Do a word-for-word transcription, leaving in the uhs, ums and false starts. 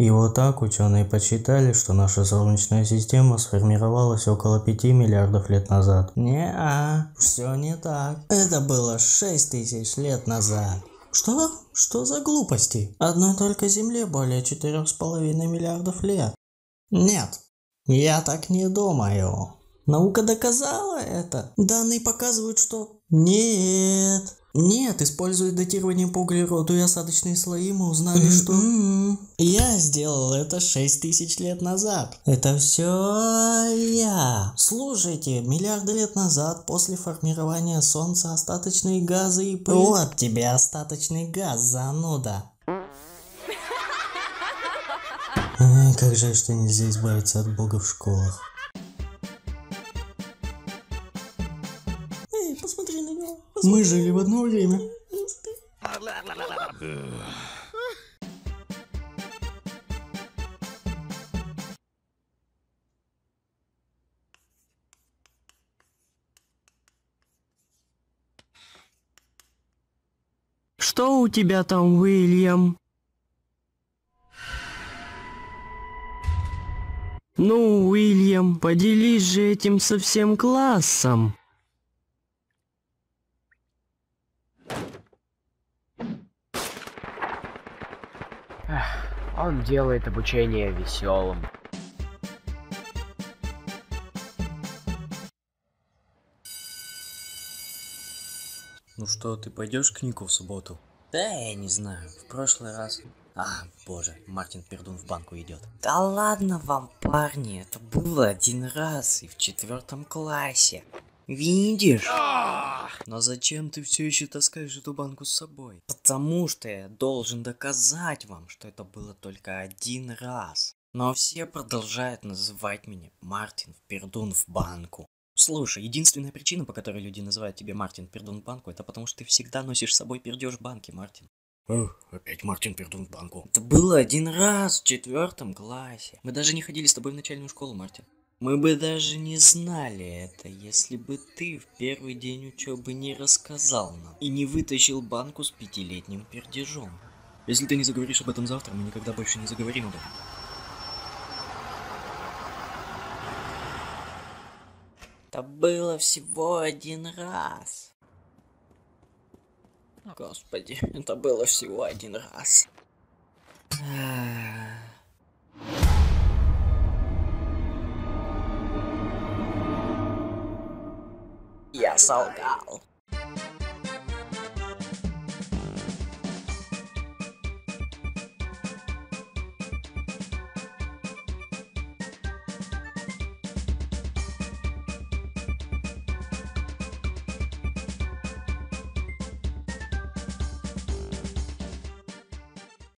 И вот так ученые подсчитали, что наша Солнечная система сформировалась около пяти миллиардов лет назад. Не-а, все не так. Это было шесть тысяч лет назад. Что? Что за глупости? Одной только Земле более четырёх с половиной миллиардов лет. Нет, я так не думаю. Наука доказала это. Данные показывают, что... Нет. Нет, используя датирование по углероду и осадочные слои, мы узнали, что... Я сделал это шесть тысяч лет назад. Это все я. Слушайте, миллиарды лет назад, после формирования Солнца, остаточные газы и пыль... Вот тебе остаточный газ, зануда. Ай, как жаль, что нельзя избавиться от Бога в школах. Эй, посмотри на него. Посмотри. Мы жили в одно время. Что у тебя там, Уильям? Ну, Уильям, поделись же этим со всем классом. Он делает обучение веселым. Ну что, ты пойдешь к Нику в субботу? Да, я не знаю. В прошлый раз... А, боже, Мартин Пердун в банку идет. Да ладно вам, парни, это было один раз и в четвертом классе. Видишь? Но зачем ты все еще таскаешь эту банку с собой? Потому что я должен доказать вам, что это было только один раз. Но все продолжают называть меня Мартин Пердун в банку. Слушай, единственная причина, по которой люди называют тебя Мартин Пердун в банку, это потому что ты всегда носишь с собой пердеж банки, Мартин. Эх, опять Мартин Пердун в банку. Это было один раз в четвертом классе. Мы даже не ходили с тобой в начальную школу, Мартин. Мы бы даже не знали это, если бы ты в первый день учебы не рассказал нам и не вытащил банку с пятилетним пердежом. Если ты не заговоришь об этом завтра, мы никогда больше не заговорим об этом. Это было всего один раз. Господи, это было всего один раз. Я солгал.